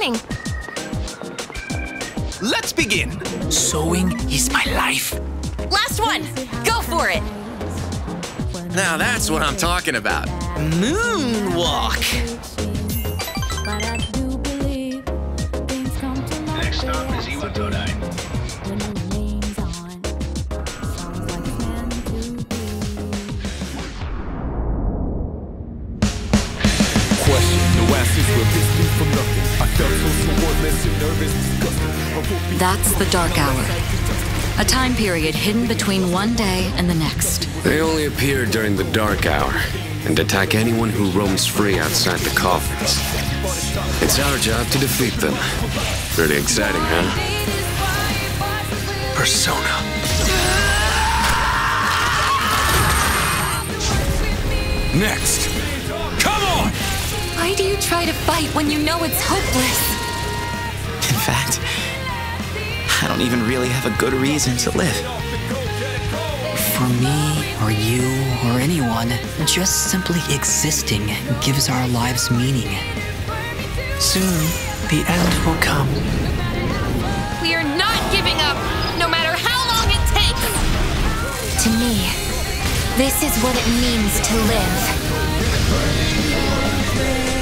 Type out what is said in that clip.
morning. Let's begin. Sewing is my life. Last one. Go for it. Now that's what I'm talking about. Moonwalk. Next up is Iwatodai. That's the Dark Hour, a time period hidden between one day and the next. They only appear during the Dark Hour and attack anyone who roams free outside the coffins. It's our job to defeat them. Pretty exciting, huh? Persona. Next! Come on! Why do you try to fight when you know it's hopeless? In fact, I don't even really have a good reason to live. For me, or you, or anyone, just simply existing gives our lives meaning. Soon, the end will come. We are not giving up, no matter how long it takes! To me, this is what it means to live.